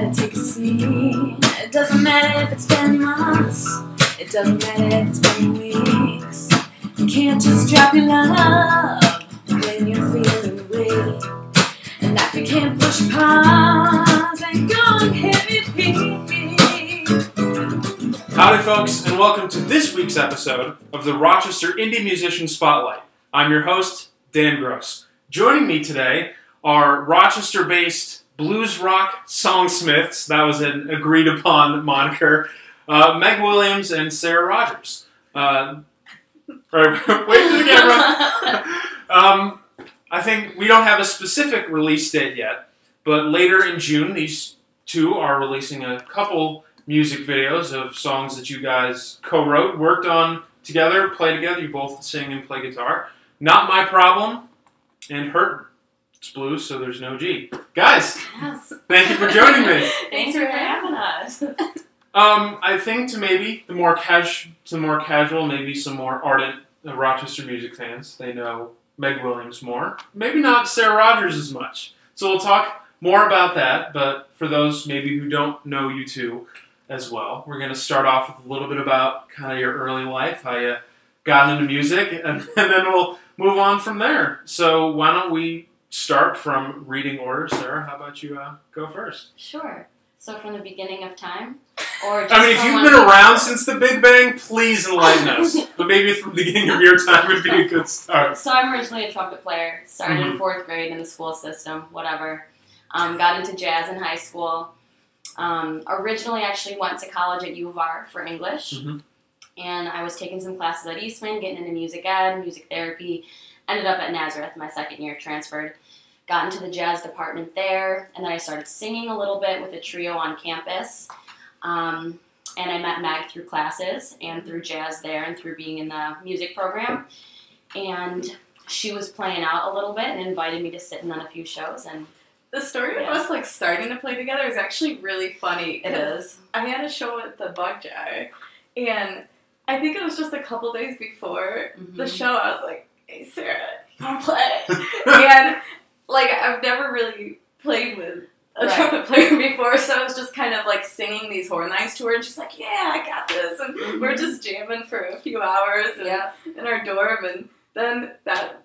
matter, take a seat. It doesn't matter if it's been months. It doesn't matter if it's been weeks. You can't just drop your love when you're feeling weak. And if you can't push pause and go and hit me, beat. Howdy folks, and welcome to this week's episode of the Rochester Indie Musician Spotlight. I'm your host, Dan Gross. Joining me today are Rochester-based blues rock songsmiths, that was an agreed-upon moniker, Meg Williams and Sara Rogers. Wait for the camera. I think we don't have a specific release date yet, but later in June, these two are releasing a couple music videos of songs that you guys co-wrote, worked on together, play together. You both sing and play guitar. Not My Problem and Hurt. It's blues, so there's no G. Guys, yes. Thank you for joining me. Thanks for having us. I think to maybe the more casual, maybe some more ardent Rochester music fans, they know Meg Williams more. Maybe not Sara Rogers as much. So we'll talk more about that, but for those maybe who don't know you two as well, we're going to start off with a little bit about kind of your early life, how you got into music, and then we'll move on from there. So why don't we start from reading order. Sara, how about you go first? Sure. So from the beginning of time? Or just if you've been around since the Big Bang, please enlighten us. But maybe from the beginning of your time would be a good start. So I'm originally a trumpet player. Started in 4th grade in the school system, whatever. Got into jazz in high school. Originally actually went to college at U of R for English. And I was taking some classes at Eastman, getting into music ed, music therapy. Ended up at Nazareth my 2nd year, transferred, got into the jazz department there, and then I started singing a little bit with a trio on campus. And I met Meg through classes and through jazz there and through being in the music program. And she was playing out a little bit and invited me to sit in on a few shows. And the story of us like starting to play together is actually really funny. It is. I had a show at the Bug Jar, and I think it was just a couple days before the show. I was like, "Hey, Sara, you want to play?" And, like, I've never really played with a trumpet player before, so I was just kind of, like, singing these horn lines to her, and she's like, "Yeah, I got this," and we're just jamming for a few hours in our dorm, and then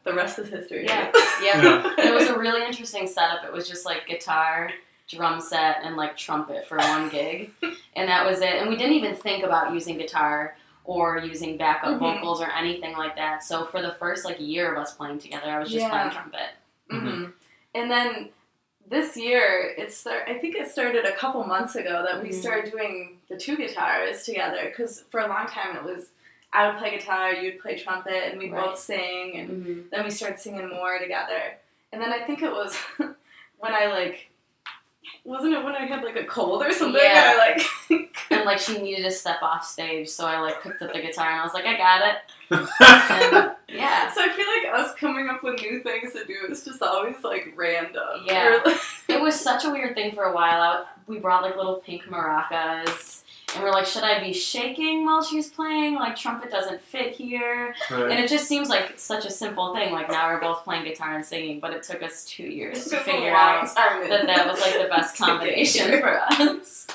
the rest is history. It was a really interesting setup. It was just, like, guitar, drum set, and, like, trumpet for one gig, and that was it, and we didn't even think about using guitar or using backup vocals or anything like that. So for the first like year of us playing together, I was just playing trumpet. And then this year, I think it started a couple months ago that we started doing the two guitars together, because for a long time it was I would play guitar, you'd play trumpet, and we'd both sing, and then we started singing more together. And then I think it was when I like... Wasn't it when I had, like, a cold or something? Yeah. And, like, she needed to step off stage, so I, like, picked up the guitar, and I was like, I got it. And, So I feel like us coming up with new things to do is just always, like, random. Yeah. It was such a weird thing for a while. We brought, like, little pink maracas, and we're like, should I be shaking while she's playing? Like, trumpet doesn't fit here. Right. And it just seems like such a simple thing. Like, now we're both playing guitar and singing, but it took us 2 years to figure out that was, like, the best combination for us.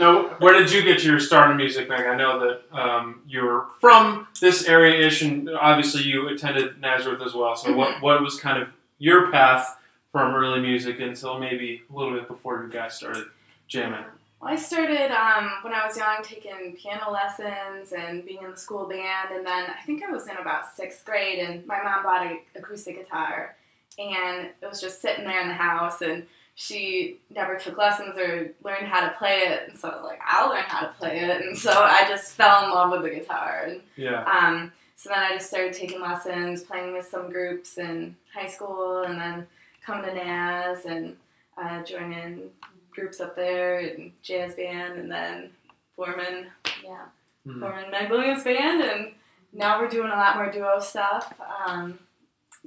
Now, where did you get your start in music, Meg? I know that you're from this area-ish, and obviously you attended Nazareth as well. So what was kind of your path from early music until maybe a little bit before you guys started jamming? Well, I started when I was young taking piano lessons and being in the school band, and then I think I was in about 6th grade, and my mom bought an acoustic guitar, and it was just sitting there in the house, and she never took lessons or learned how to play it, and so I was like, I'll learn how to play it, and so I just fell in love with the guitar. And, so then I just started taking lessons, playing with some groups in high school, and then coming to NAS and joining groups up there and jazz band, and then forming Meg Williams band, and now we're doing a lot more duo stuff,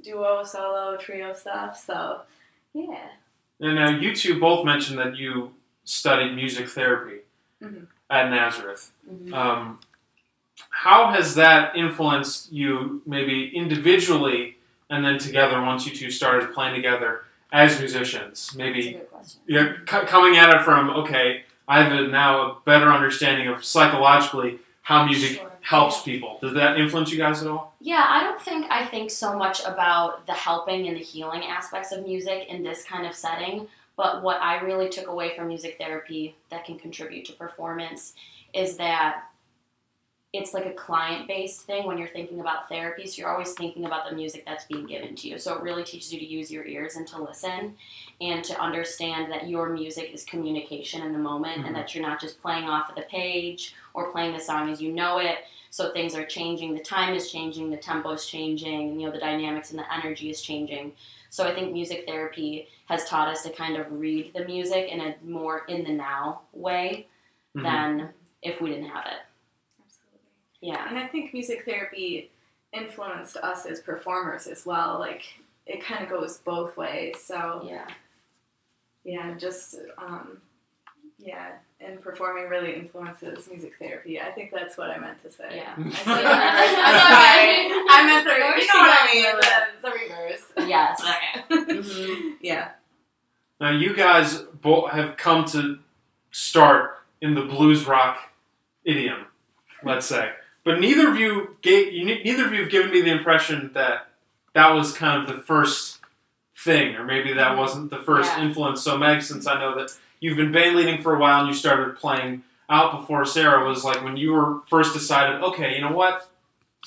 duo, solo, trio stuff. So and now you two both mentioned that you studied music therapy at Nazareth. How has that influenced you, maybe individually and then together, once you two started playing together as musicians? Maybe you're coming at it from, okay, I have now a better understanding of psychologically how music helps people. Does that influence you guys at all? Yeah, I don't think I think so much about the helping and the healing aspects of music in this kind of setting, but what I really took away from music therapy that can contribute to performance is that it's like a client-based thing when you're thinking about therapy, so you're always thinking about the music that's being given to you. So it really teaches you to use your ears and to listen and to understand that your music is communication in the moment, mm-hmm. and that you're not just playing off of the page or playing the song as you know it. So things are changing, the time is changing, the tempo is changing, you know, the dynamics and the energy is changing. So I think music therapy has taught us to kind of read the music in a more in-the-now way, mm-hmm. than if we didn't have it. Yeah. And I think music therapy influenced us as performers as well. Like, it kind of goes both ways. So, yeah, just, yeah, and performing really influences music therapy. I think that's what I meant to say. Yeah. I'm sorry. I meant the reverse. You know what I mean? The reverse. Yes. Mm-hmm. Yeah. Now, you guys both have come to start in the blues rock idiom, let's say, but neither of you have given me the impression that that was kind of the first thing, or maybe that wasn't the first influence. So Meg, since I know that you've been band leading for a while and you started playing out before Sara, was like when you were first decided, okay, you know what,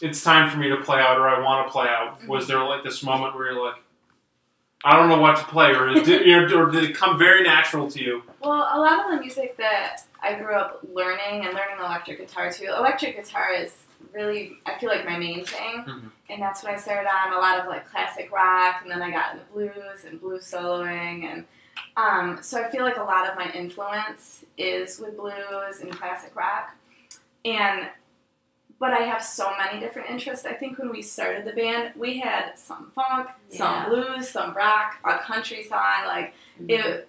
it's time for me to play out, or I want to play out. Was there like this moment where you're like, I don't know what to play, or did it come very natural to you? Well, a lot of the music that I grew up learning, and learning electric guitar too. Electric guitar is really, I feel like, my main thing, mm-hmm. and that's what I started on. A lot of like classic rock, and then I got into blues and blues soloing, and so I feel like a lot of my influence is with blues and classic rock. But I have so many different interests. I think when we started the band, we had some funk, some blues, some rock, a country song. Like,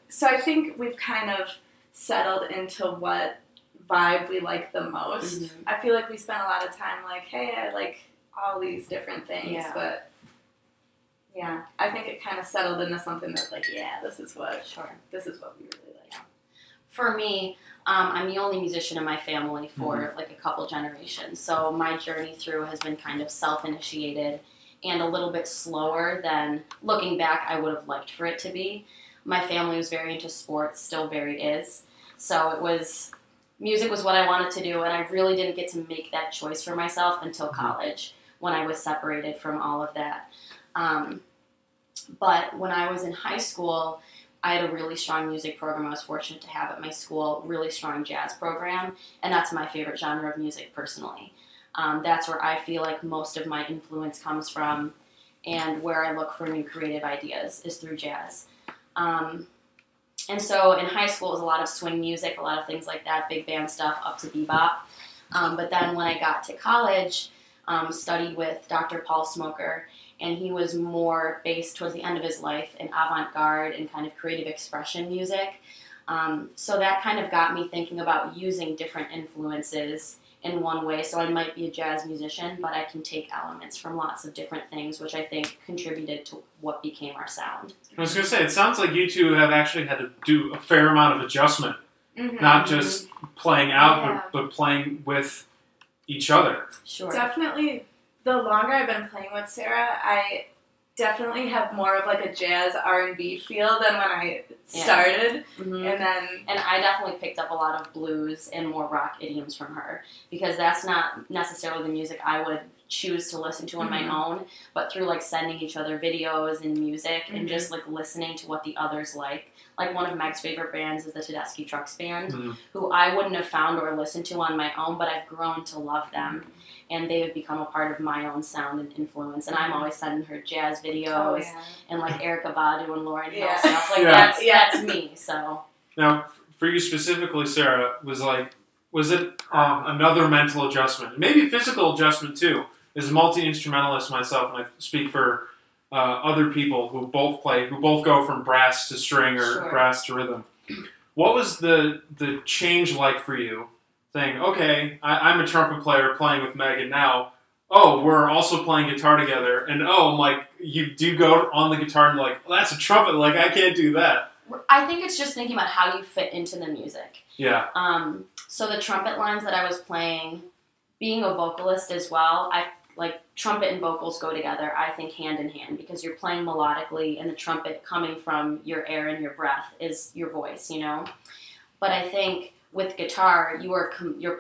so I think we've kind of settled into what vibe we like the most. Mm-hmm. I feel like we spent a lot of time like, hey, I like all these different things, but yeah, I think it kind of settled into something that like, yeah, this is what we really like. Yeah. For me, I'm the only musician in my family for like a couple generations, so my journey through has been kind of self-initiated and a little bit slower than, looking back, I would have liked for it to be. My family was very into sports, still very is. So it was, music was what I wanted to do, and I really didn't get to make that choice for myself until college, when I was separated from all of that. But when I was in high school, I had a really strong music program I was fortunate to have at my school, really strong jazz program, and that's my favorite genre of music personally. That's where I feel like most of my influence comes from, and where I look for new creative ideas is through jazz. And so in high school it was a lot of swing music, a lot of things like that, big band stuff, up to bebop. But then when I got to college, studied with Dr. Paul Smoker, and he was more based towards the end of his life in avant-garde and kind of creative expression music. So that kind of got me thinking about using different influences in one way. So I might be a jazz musician, but I can take elements from lots of different things, which I think contributed to what became our sound. I was going to say, it sounds like you two have actually had to do a fair amount of adjustment, not just playing out, but playing with each other. Sure. Definitely, the longer I've been playing with Sara, I definitely have more of like a jazz R&B feel than when I started, and I definitely picked up a lot of blues and more rock idioms from her, because that's not necessarily the music I would choose to listen to on my own, but through like sending each other videos and music and just like listening to what the others like. Like, one of Meg's favorite bands is the Tedeschi Trucks Band, who I wouldn't have found or listened to on my own, but I've grown to love them, and they have become a part of my own sound and influence. And I'm always sending her jazz videos and like Erykah Badu and Lauren Hill stuff. Like that's me. So now, for you specifically, Sara, was it another mental adjustment, maybe physical adjustment too? As a multi-instrumentalist myself, and I speak for other people who both play, who both go from brass to string or brass to rhythm. What was the change like for you? Saying, okay, I'm a trumpet player playing with Meg, and now oh, we're also playing guitar together, and oh, I'm like, you do go on the guitar and you're like, well, that's a trumpet, like, I can't do that. I think it's just thinking about how you fit into the music. Yeah. So the trumpet lines that I was playing, being a vocalist as well, I like trumpet and vocals go together, I think, hand in hand, because you're playing melodically and the trumpet coming from your air and your breath is your voice, you know? But I think with guitar, you're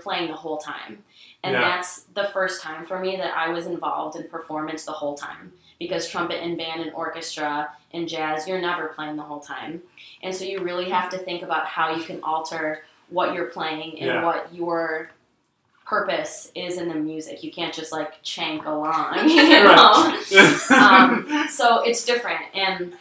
playing the whole time. And yeah, that's the first time for me that I was involved in performance the whole time, because trumpet and band and orchestra and jazz, you're never playing the whole time. And so you really have to think about how you can alter what you're playing and yeah, what your purpose is in the music. You can't just like chank along, you know? So it's different. And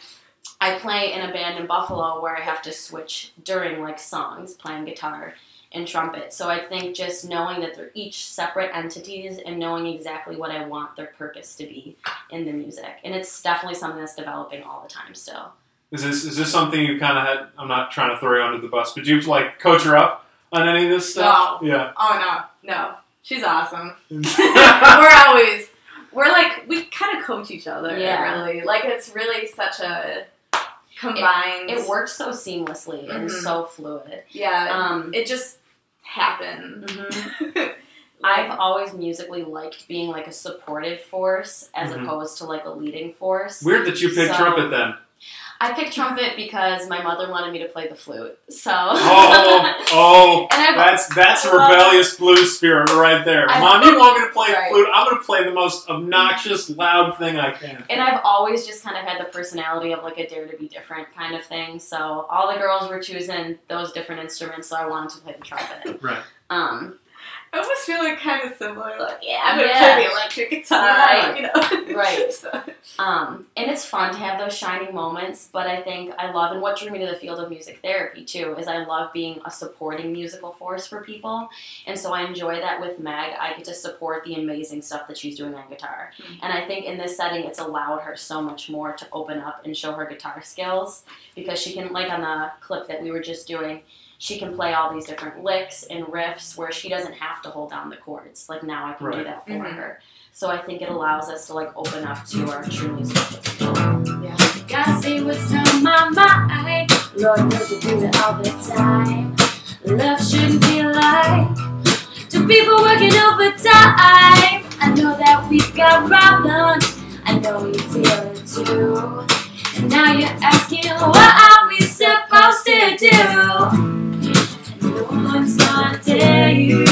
I play in a band in Buffalo where I have to switch during like songs, playing guitar and trumpet. So I think just knowing that they're each separate entities and knowing exactly what I want their purpose to be in the music. And it's definitely something that's developing all the time still. Is this something you kind of had, I'm not trying to throw you under the bus, but do you like coach her up on any of this stuff? No. Yeah. Oh, no. No. She's awesome. We kind of coach each other, yeah, really. Like, it's really such a combined... It works so seamlessly mm-hmm. and so fluid. Yeah, it just happened. Mm-hmm. Like, I've always musically liked being, like, a supportive force as mm-hmm. opposed to, like, a leading force. Weird that you picked trumpet, then. I picked trumpet because my mother wanted me to play the flute, so... that's a rebellious blues spirit right there. Mom, you want me to play the flute? I'm going to play the most obnoxious, loud thing I can. And I've always just kind of had the personality of, like, a dare to be different kind of thing, so all the girls were choosing those different instruments, so I wanted to play the trumpet. Right. I almost feel like kind of similar, like, yeah, I'm going to play the electric guitar, right, you know. Right. So. And it's fun to have those shining moments, but I think I love, and what drew me to the field of music therapy, too, is I love being a supporting musical force for people, and so I enjoy that with Meg. I get to support the amazing stuff that she's doing on guitar, mm-hmm. and I think in this setting, it's allowed her so much more to open up and show her guitar skills, because she can, like on the clip that we were just doing, she can play all these different licks and riffs where she doesn't have to hold down the chords. Like, now I can do that for mm-hmm. her. So I think it allows us to, like, open up to our true musical potential. Yeah. Gotta say what's on my mind. Lord knows I do it all the time. Love shouldn't be like two people working overtime. I know that we've got problems. I know you feel it too. And now you're asking what are we supposed to do? No one's gonna tell you.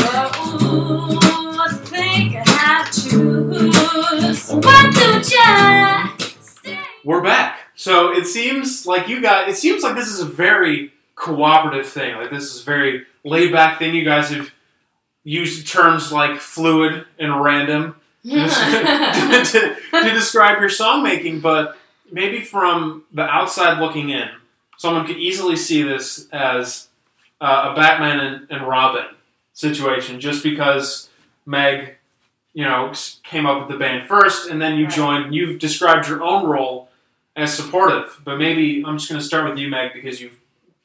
Oh, think I choose. Why don't you say? We're back. So it seems like you guys. It seems like this is a very cooperative thing. Like, this is a very laid back thing. You guys have used terms like fluid and random to describe your song making, but maybe from the outside looking in, someone could easily see this as a Batman and Robin situation, just because Meg, you know, came up with the band first, and then you joined. You've described your own role as supportive, but maybe I'm just going to start with you, Meg, because you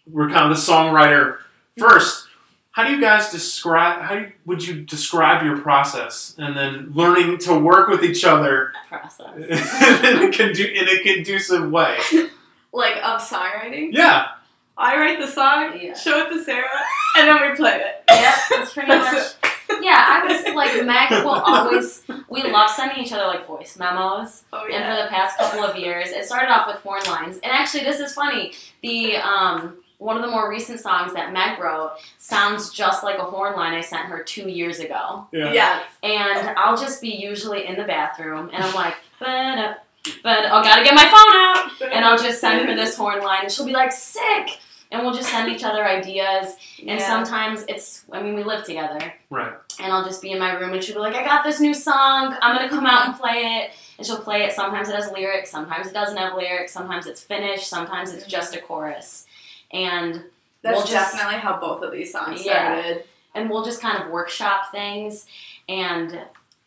were kind of the songwriter first. How do you guys describe? Would you describe your process, and then learning to work with each other in a conducive way? Like, of songwriting? Yeah. I write the song, show it to Sarah, and then we play it. Yeah, that's pretty much. Yeah, I was like, Meg will always, we love sending each other like voice memos. Oh, yeah. And for the past couple of years, it started off with horn lines. And actually, this is funny. The, one of the more recent songs that Meg wrote sounds just like a horn line I sent her 2 years ago. Yeah. Yes. And I'll just be usually in the bathroom, and I'm like, but I gotta get my phone out, and I'll just send her this horn line, and she'll be like, sick, and we'll just send each other ideas, and sometimes it's, I mean, we live together, right? And I'll just be in my room, and she'll be like, I got this new song, I'm gonna come out and play it, and she'll play it, sometimes it has lyrics, sometimes it doesn't have lyrics, sometimes it's finished, sometimes it's just a chorus, and that's definitely how both of these songs started, and we'll just kind of workshop things, and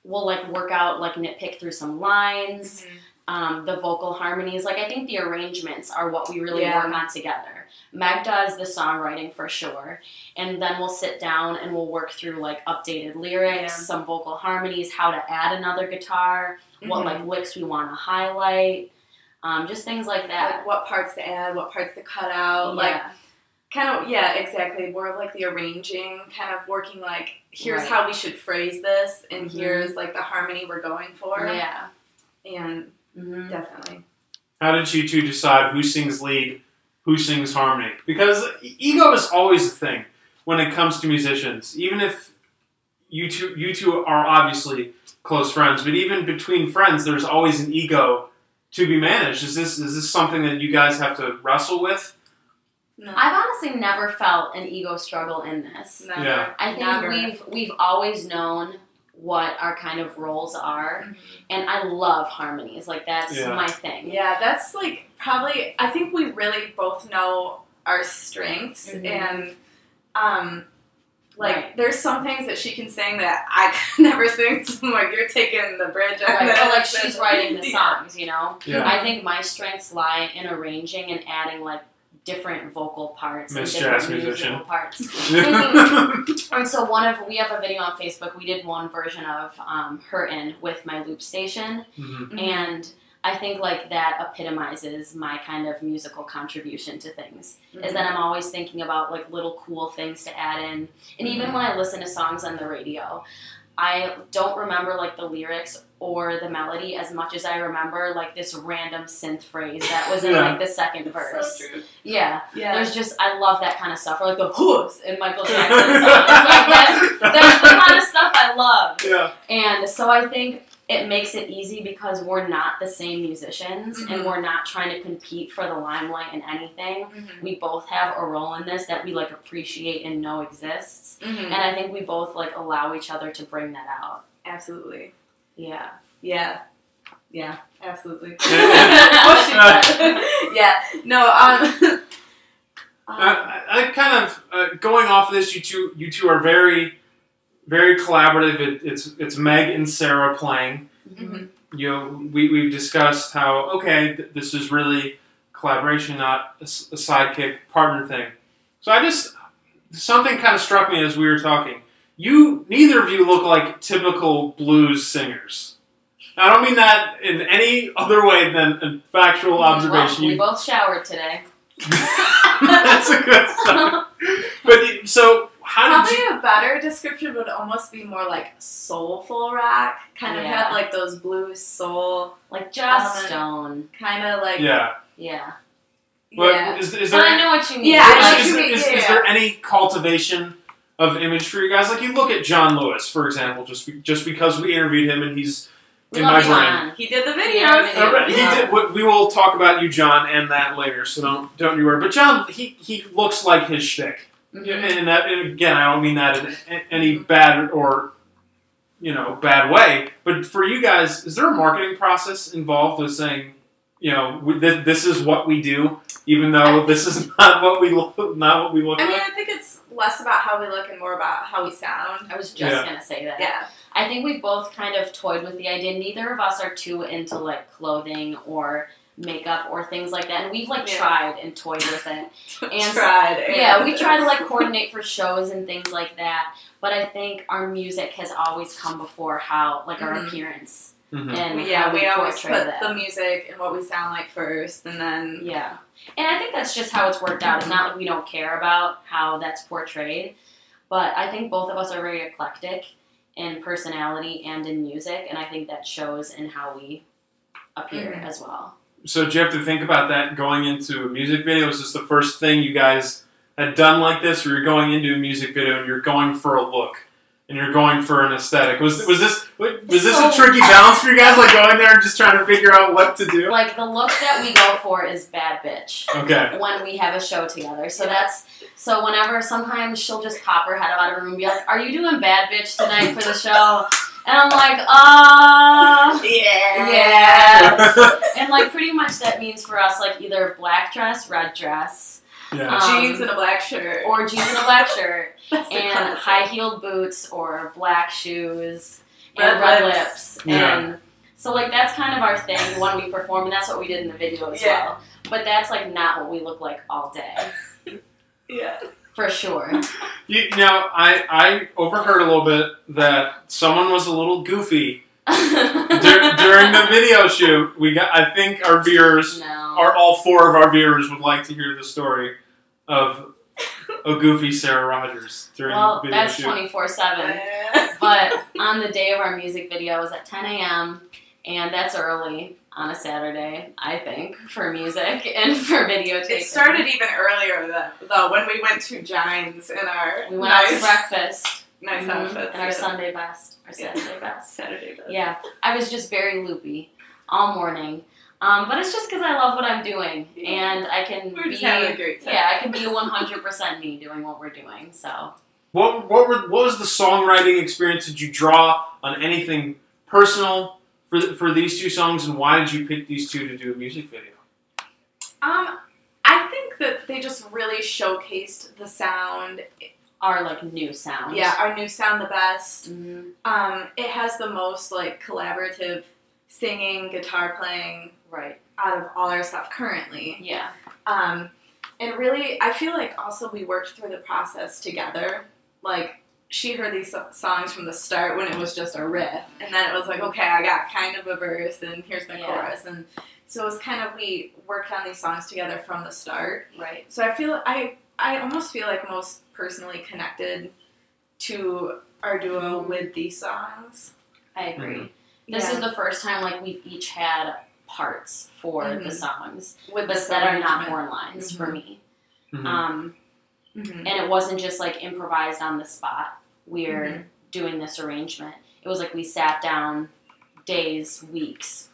we'll, like, work out, like, nitpick through some lines, the vocal harmonies. Like, I think the arrangements are what we really work on together. Meg does the songwriting for sure, and then we'll sit down and we'll work through like updated lyrics, some vocal harmonies, how to add another guitar, what like licks we want to highlight, just things like that. Like what parts to add, what parts to cut out, like kind of, exactly. More of like the arranging, kind of working like, here's how we should phrase this, and here's like the harmony we're going for. Yeah. And definitely. How did you two decide who sings lead, who sings harmony? Because ego is always a thing when it comes to musicians. Even if you two are obviously close friends, but even between friends, there's always an ego to be managed. Is this something that you guys have to wrestle with? No. I've honestly never felt an ego struggle in this. Never. Yeah. I think we've always known what our kind of roles are, and I love harmonies. Like, that's my thing. Yeah, that's like probably, I think we really both know our strengths, and like there's some things that she can sing that I can never sing. So I'm like, you're taking the bridge out of that. Or like she's writing the songs, you know? Yeah. I think my strengths lie in arranging and adding like different vocal parts and different musical parts. And so we have a video on Facebook. We did one version of Hurtin' with my loop station, and I think like that epitomizes my kind of musical contribution to things, is that I'm always thinking about like little cool things to add in. And even when I listen to songs on the radio, I don't remember like the lyrics or the melody as much as I remember like this random synth phrase that was in like the second verse. So true. Yeah. There's just, I love that kind of stuff. Or like the whoops in Michael Jackson songs. Like that's the kind of stuff I love. Yeah. And so I think it makes it easy because we're not the same musicians, and we're not trying to compete for the limelight in anything. We both have a role in this that we like appreciate and know exists. And I think we both like allow each other to bring that out. Absolutely. Yeah. Yeah. Yeah. Absolutely. Yeah. No. I kind of going off of this. You two are very collaborative. It's Meg and Sara playing. You know, we've discussed how this is really collaboration, not a sidekick partner thing. So I just, something kind of struck me as we were talking. Neither of you look like typical blues singers. I don't mean that in any other way than a factual observation. Well, we both showered today. That's a good sign. But so. Probably a better description would almost be more like soulful rock. Kind of have like those blues soul, like Joss Stone. Kind of like Is there? I know what you mean. Yeah, is there any cultivation of image for you guys? Like you look at John Lewis, for example, just because we interviewed him and he's in my brain. He did the videos. We will talk about you, John, and that later. So don't you worry. But John, he looks like his shtick. And again, I don't mean that in any bad or, you know, bad way. But for you guys, is there a marketing process involved with saying, you know, this is what we do, even though this is not what we look like? I mean, I think it's less about how we look and more about how we sound. I was just gonna say that. Yeah. I think we both kind of toyed with the idea. Neither of us are too into like clothing or makeup or things like that, and we've like tried and toyed with it, and we try to like coordinate for shows and things like that, but I think our music has always come before how like our appearance and how we always put the music and what we sound like first, and then and I think that's just how it's worked out. It's not like we don't care about how that's portrayed, but I think both of us are very eclectic in personality and in music, and I think that shows in how we appear as well. So did you have to think about that going into a music video? Was this the first thing you guys had done like this, or you're going into a music video and you're going for a look and you're going for an aesthetic? Was this a tricky balance for you guys, like going there and just trying to figure out what to do? Like the look that we go for is bad bitch. Okay. When we have a show together, so so whenever, sometimes she'll just pop her head out of her room and be like, "Are you doing bad bitch tonight for the show?" And I'm like, yeah. And like pretty much that means for us like either black dress, red dress, jeans and a black shirt, or jeans and a black shirt, and high-heeled boots or black shoes, and red lips. And so like that's kind of our thing when we perform, and that's what we did in the video as well. But that's like not what we look like all day. Yeah. For sure. You know, I overheard a little bit that someone was a little goofy during the video shoot. We got, I think our viewers, all four of our viewers would like to hear the story of a goofy Sara Rogers during the video shoot. Well, that's 24/7. But on the day of our music video, it was at 10 a.m., and that's early on a Saturday, I think, for music and for videotaping. It started even earlier, though, when we went to Jine's in our nice outfits. And our Sunday best. Our Saturday best. Saturday best. Yeah. I was just very loopy all morning. But it's just because I love what I'm doing. And I can be having a great time. Yeah, I can be 100% me doing what we're doing. So what was the songwriting experience? Did you draw on anything personal for these two songs, and why did you pick these two to do a music video? I think that they just really showcased the sound. Our, like, new sound. Yeah, our new sound the best. Mm-hmm. It has the most, like, collaborative singing, guitar playing. Right. Out of all our stuff currently. Yeah. And really, I feel like also we worked through the process together, like, she heard these songs from the start when it was just a riff, and then it was like, okay, I got kind of a verse, and here's my chorus, and so it was kind of, we worked on these songs together from the start. Right. So I feel, I almost feel like most personally connected to our duo with these songs. I agree. Mm-hmm. This is the first time, like, we've each had parts for the songs, with but that are not horn lines for me. Mm-hmm. And it wasn't just, like, improvised on the spot. We're doing this arrangement. It was like we sat down days, weeks.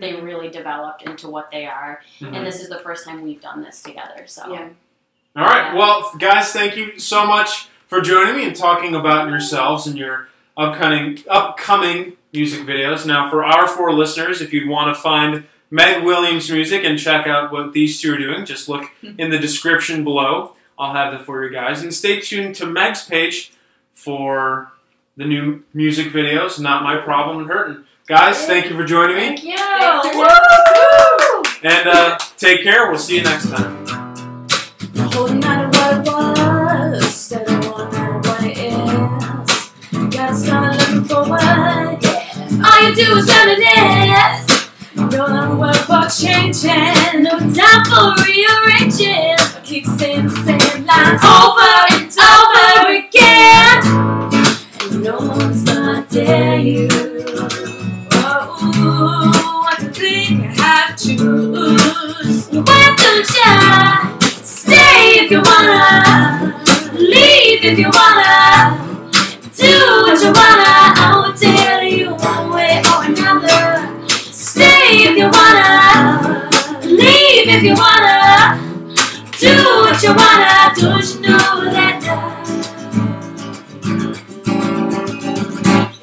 They really developed into what they are. And this is the first time we've done this together. So, all right. Well, guys, thank you so much for joining me and talking about yourselves and your upcoming music videos. Now, for our four listeners, if you'd want to find Meg Williams' music and check out what these two are doing, just look in the description below. I'll have that for you guys. And stay tuned to Meg's page for the new music videos, Not My Problem and Hurtin'. Guys, thank you for joining me. Thank you. Woo! And take care. We'll see you next time. Holding on to what was, I don't want to know what it is. Got started looking forward, all you do is reminisce. Don't know what about changing, no time for rearranging. I keep saying the same lines over and over again, and no one's gonna dare you. Oh, what do you think I have to lose? Why don't you stay if you wanna, leave if you wanna, do what you wanna. I will tell you one way or another. Stay if you wanna, leave if you wanna, do what you wanna. Don't you know that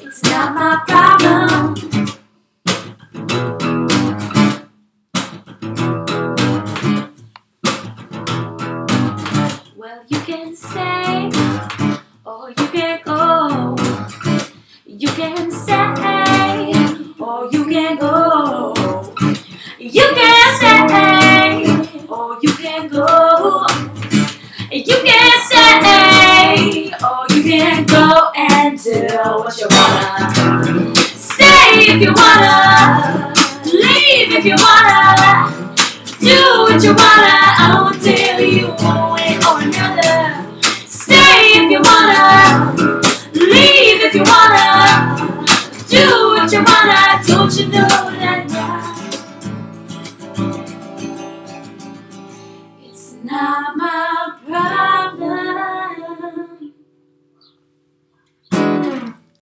it's not my problem? Well, you can stay or you can go. You can stay or you can go. You can stay or you can go. You can stay, or you can go and do what you wanna. Stay if you wanna, leave if you wanna, do what you wanna. I won't tell you one way or another. Stay if you wanna, leave if you wanna, do what you wanna. Don't you know that now? It's not my